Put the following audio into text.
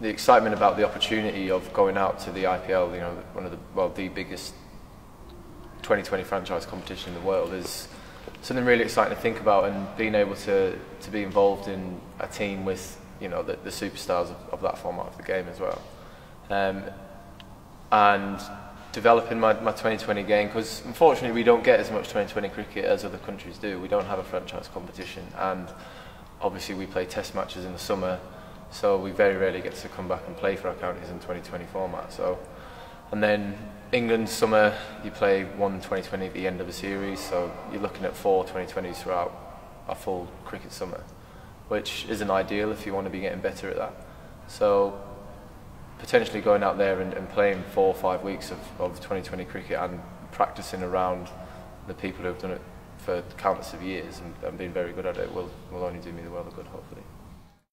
the excitement about the opportunity of going out to the IPL, you know, one of the, well, the biggest 2020 franchise competition in the world, is something really exciting to think about, and being able to be involved in a team with, you know, the superstars of that format of the game as well. And developing my 2020 game, because unfortunately we don't get as much 2020 cricket as other countries do. We don't have a franchise competition, and obviously we play test matches in the summer, so we very rarely get to come back and play for our counties in 2020 format. So, and then England summer, you play one 2020 at the end of a series, so you're looking at 4 2020s throughout a full cricket summer, which isn't ideal if you want to be getting better at that. So potentially going out there and playing 4 or 5 weeks of 2020 cricket and practicing around the people who have done it for countless of years and being very good at it will only do me the world of good, hopefully.